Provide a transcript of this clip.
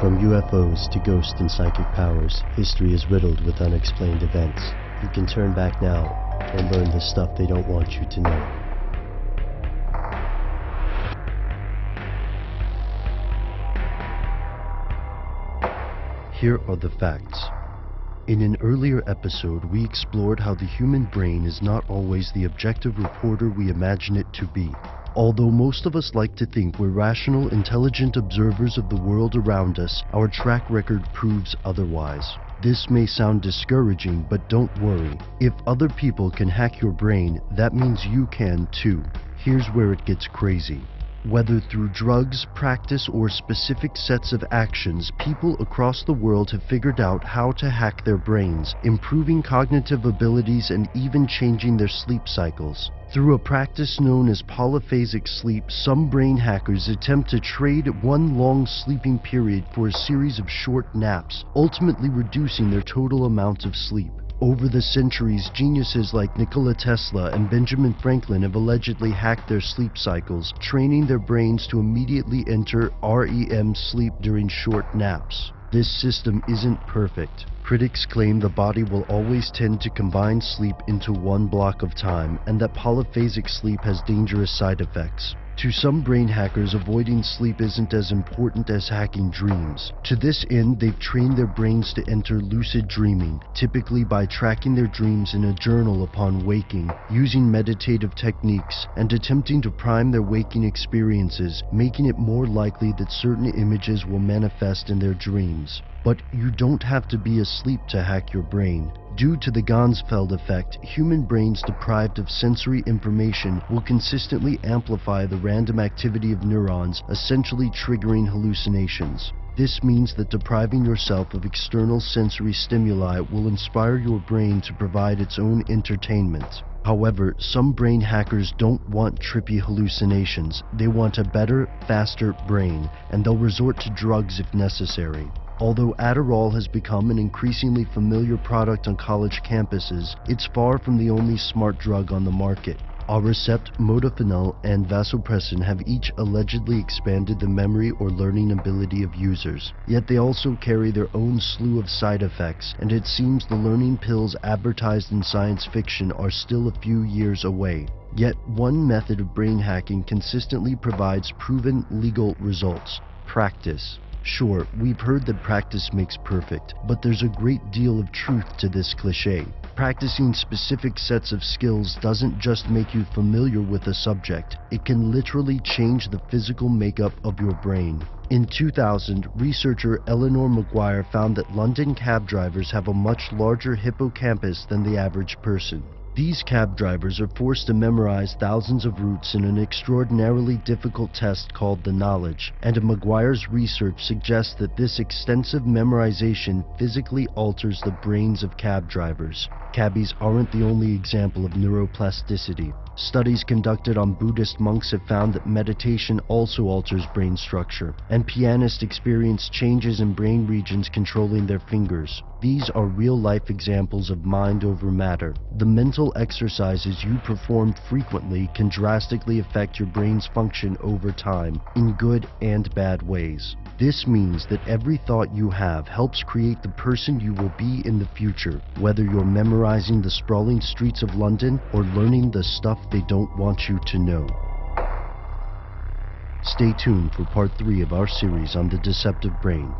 From UFOs to ghosts and psychic powers, history is riddled with unexplained events. You can turn back now and learn the stuff they don't want you to know. Here are the facts. In an earlier episode, we explored how the human brain is not always the objective reporter we imagine it to be. Although most of us like to think we're rational, intelligent observers of the world around us, our track record proves otherwise. This may sound discouraging, but don't worry. If other people can hack your brain, that means you can too. Here's where it gets crazy. Whether through drugs, practice, or specific sets of actions, people across the world have figured out how to hack their brains, improving cognitive abilities and even changing their sleep cycles. Through a practice known as polyphasic sleep, some brain hackers attempt to trade one long sleeping period for a series of short naps, ultimately reducing their total amount of sleep. Over the centuries, geniuses like Nikola Tesla and Benjamin Franklin have allegedly hacked their sleep cycles, training their brains to immediately enter REM sleep during short naps. This system isn't perfect. Critics claim the body will always tend to combine sleep into one block of time, and that polyphasic sleep has dangerous side effects. To some brain hackers, avoiding sleep isn't as important as hacking dreams. To this end, they've trained their brains to enter lucid dreaming, typically by tracking their dreams in a journal upon waking, using meditative techniques, and attempting to prime their waking experiences, making it more likely that certain images will manifest in their dreams. But you don't have to be asleep to hack your brain. Due to the Ganzfeld effect, human brains deprived of sensory information will consistently amplify the random activity of neurons, essentially triggering hallucinations. This means that depriving yourself of external sensory stimuli will inspire your brain to provide its own entertainment. However, some brain hackers don't want trippy hallucinations. They want a better, faster brain, and they'll resort to drugs if necessary. Although Adderall has become an increasingly familiar product on college campuses, it's far from the only smart drug on the market. Aricept, Modafinil, and Vasopressin have each allegedly expanded the memory or learning ability of users. Yet they also carry their own slew of side effects, and it seems the learning pills advertised in science fiction are still a few years away. Yet one method of brain hacking consistently provides proven legal results: practice. Sure, we've heard that practice makes perfect, but there's a great deal of truth to this cliché. Practicing specific sets of skills doesn't just make you familiar with a subject, it can literally change the physical makeup of your brain. In 2000, researcher Eleanor Maguire found that London cab drivers have a much larger hippocampus than the average person. These cab drivers are forced to memorize thousands of routes in an extraordinarily difficult test called the knowledge, and Maguire's research suggests that this extensive memorization physically alters the brains of cab drivers. Cabbies aren't the only example of neuroplasticity. Studies conducted on Buddhist monks have found that meditation also alters brain structure, and pianists experience changes in brain regions controlling their fingers. These are real-life examples of mind over matter. The mental exercises you perform frequently can drastically affect your brain's function over time, in good and bad ways. This means that every thought you have helps create the person you will be in the future, whether you're memorizing the sprawling streets of London or learning the stuff they don't want you to know. Stay tuned for part 3 of our series on the deceptive brain.